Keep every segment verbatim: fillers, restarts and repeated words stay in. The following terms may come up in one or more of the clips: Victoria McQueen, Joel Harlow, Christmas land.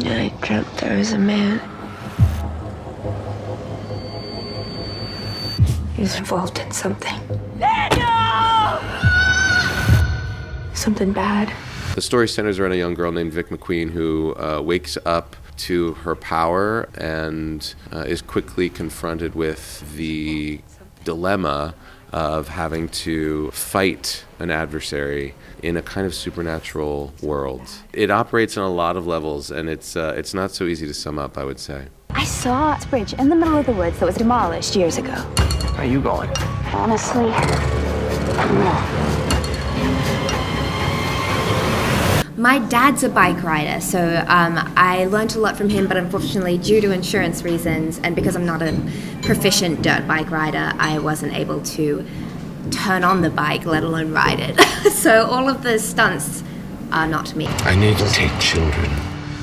I dreamt there was a man. He was involved in something. Daniel! Something bad. The story centers around a young girl named Vic McQueen who uh, wakes up to her power and uh, is quickly confronted with the dilemma of having to fight an adversary in a kind of supernatural world. It operates on a lot of levels, and it's, uh, it's not so easy to sum up, I would say. I saw a bridge in the middle of the woods that was demolished years ago. Where are you going? Honestly, I don't know. My dad's a bike rider, so um, I learned a lot from him, but unfortunately, due to insurance reasons and because I'm not a proficient dirt bike rider, I wasn't able to turn on the bike, let alone ride it. So all of the stunts are not me. I need to take children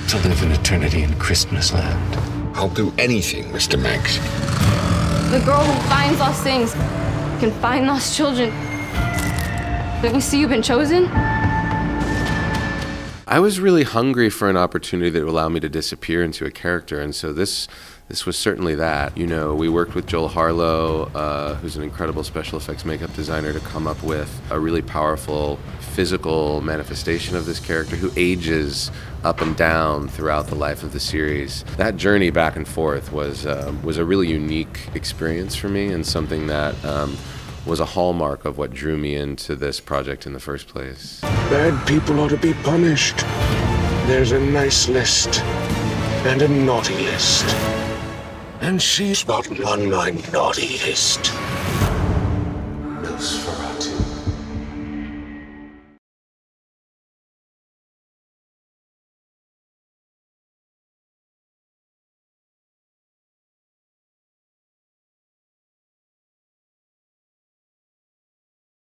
to live an eternity in Christmas land. I'll do anything, Mister Max. The girl who finds lost things can find lost children. Don't you see you've been chosen? I was really hungry for an opportunity that would allow me to disappear into a character, and so this this was certainly that. You know, we worked with Joel Harlow, uh, who's an incredible special effects makeup designer, to come up with a really powerful physical manifestation of this character who ages up and down throughout the life of the series. That journey back and forth was, um, was a really unique experience for me, and something that um, was a hallmark of what drew me into this project in the first place. Bad people ought to be punished. There's a nice list and a naughty list. And she's not on my naughty list.